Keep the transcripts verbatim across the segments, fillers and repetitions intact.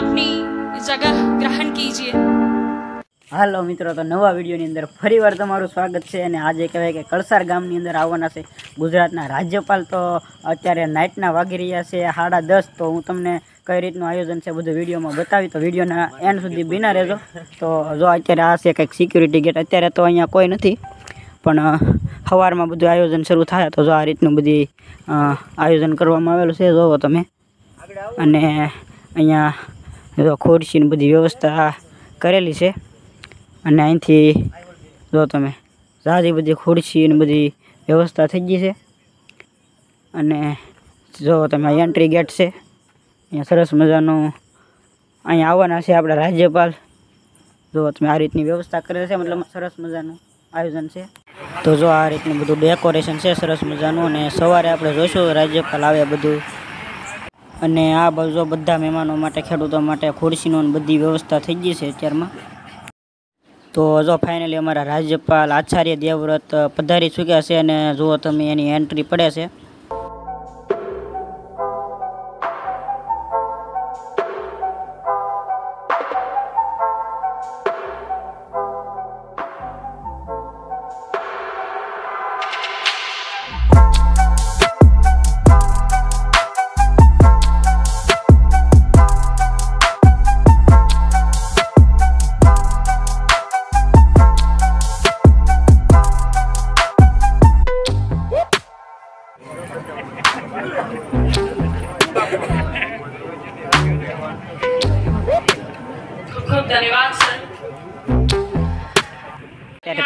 अपनी जगह ग्रहण कीजिए। हेलो मित्रों, तो नवा विडियो नी अंदर फरीवार तमारुं स्वागत छे। अने आज कहेवाय के कळसार गामनी अंदर आववाना छे गुजरातना राज्यपाल। तो अत्यारे नाइटना वागी रह्या छे साढ़ा दस। तो हूँ तमने कई रीतनु आयोजन से बधुं विडियो में बतावी, तो विडियो ना एंड सुधी बिना रहेजो। तो जो अत्यारे आ छे कंईक सिक्योरिटी गेट, अत्यारे तो अहींया कोई नथी, पण सवार में बधुं आयोजन शरू थाय। तो जो आ रीतनुं बधी आयोजन करवामां आवेलुं छे, जोवो तमे। अने अहींया जो खुर्शी ने बधी व्यवस्था करेली छे। अने अहींथी जो तमे जाजी बधी खुर्शी ने बधी व्यवस्था थई गई छे। अने जो तमे एंट्री गेट छे, अहींया सरस मजानुं अहीं आववाना छे आपणा राज्यपाल। जो तमे आ रीतनी व्यवस्था करेल छे, मतलब सरस मजानुं आयोजन छे। तो जो आ रीतनुं बधुं डेकोरेशन छे सरस मजानुं। अने सवारे आपणे जोशुं राज्यपाल आवे बधुं। अने आ बाजू बधा मेहमानों माटे खेडूतों माटे खुर्शीनो बधी व्यवस्था थई गई छे अत्यारमां। तो जो फाइनली अमारा राज्यपाल आचार्य देवव्रत पधारी चूक्या छे। अने जो तमे एनी एंट्री पड़े छे।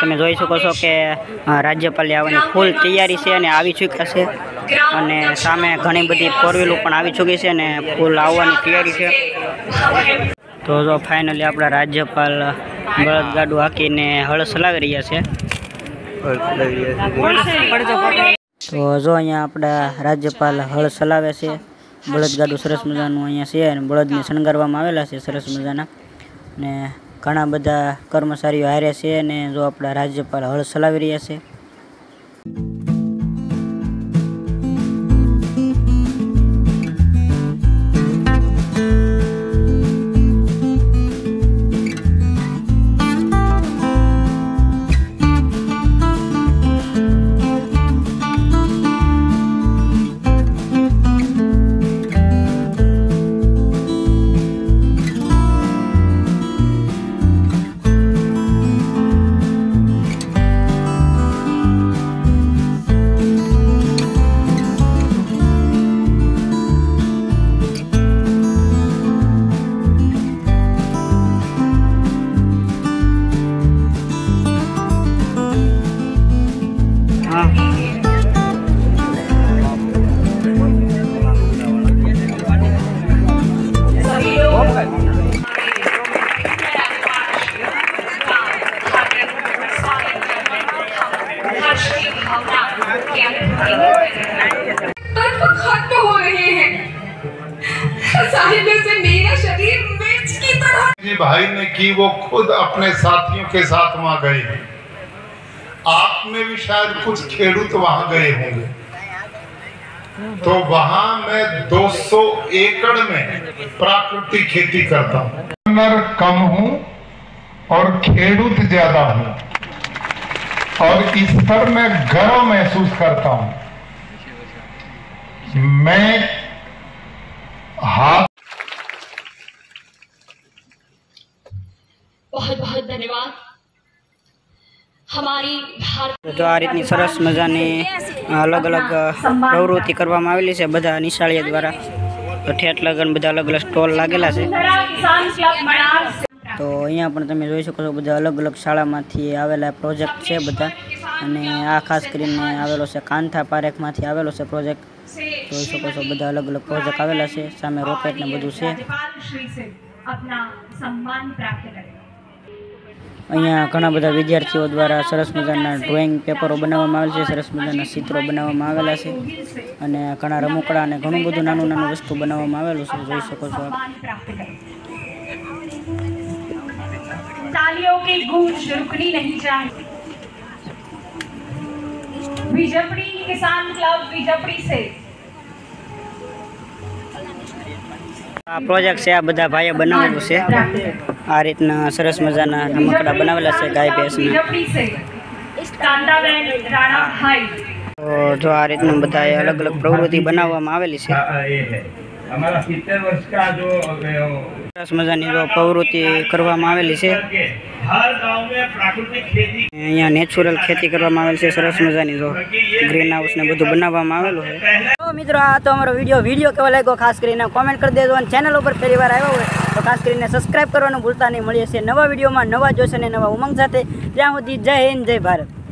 તમે જોઈ શકો છો કે રાજ્યપાલ આવવાની ફૂલ તૈયારી છે અને આવી ચૂક્યા છે। અને સામે ઘણી બધી ફોર વ્હીલો પણ આવી ચૂકી છે અને ફૂલ આવવાની તૈયારી છે। તો જો ફાઇનલી આપણા રાજ્યપાલ બળદગાડું હાંકીને હળ ચલાવી રહ્યા છે। તો જો અહીંયા આપણા રાજ્યપાલ હળ ચલાવે છે, બળદગાડું સરસ મજાનું અહીંયા છે અને બળદને શણગારવામાં આવેલા છે સરસ મજાના। અને घणा बधा कर्मचारी हारे छे ने जो आपड़ा राज्यपाल हल चलावी रह्या छे। भाई ने की वो खुद अपने साथियों के साथ वहां गए हैं। आपने भी शायद कुछ खेडूत वहां गए होंगे। तो वहां मैं दो सौ एकड़ में प्राकृतिक खेती करता हूं। नर कम हूं और खेडूत ज्यादा हूं और इस पर मैं गर्व महसूस करता हूं। मैं हाथ बहुत बहुत धन्यवाद हमारी भारत। तो आ रीतनी सरस मजाने अलग अलग प्रवृत्ति करवामां आवेली छे बधा निशाळिया द्वारा। तो ठेठ लगन बधा अलग अलग स्टॉल लागेला छे। तो अहींया पण तमे जोई शको छो बधा अलग अलग शाळामांथी आवेला प्रोजेक्ट छे बधा। अने आ खास करीने आवेलो छे कांथा पारेखमांथी आवेलो छे प्रोजेक्ट। जोई शको छो बधा अलग अलग प्रोजेक्ट आवेला छे। सामे रोकेट ने बधुं छे। अपना सम्मान प्राप्त करें। अहींया घणा बधा विद्यार्थीओ द्वारा सरस मजाना ड्रॉइंग पेपरो बनाववामां आवेल छे, सरस मजाना चित्रो बनाववामां आवेला छे। अने घणा रमकड़ा अने घणुं बधुं नानुं नानुं वस्तु बनाववामां आवेलुं छे, जोई शको छो आप। तालियों की गूंज रुकनी नहीं चाहिए। बीजपड़ी किसान क्लब बीजपड़ी से आ प्रोजेक्ट से आ बधा भाई बनावेलो छे आ रीतना सरस मजाना रमकड़ा बनावेला छे गाय भैंसना कांदाबेन राणा भाई तो जो आ रीतना बधाए अलग अलग प्रवृत्ति बनाववामां आवेली छे। हमारा सत्तर वर्ष का जो सरस मजानी जो प्रवृत्ति करवामां आवेली छे। हर गांव में प्राकृतिक खेती यहां नेचुरल खेती करवामां आवेल छे। सरस मजानी जो ग्रीन हाउस ने बधुं बनाववामां आवेलो छे। मित्रों आ तो हमारो वीडियो वीडियो केवो लाग्यो खास करीने कमेंट कर देजो और चैनल पर पहली बार आव्या होय तो खास करीने सब्सक्राइब करवानुं भूलता नहीं। मळीए छे नवा विडियो में नवा जोश ने नवा उमंग साथे। त्यां सुधी जय हिंद जय भारत।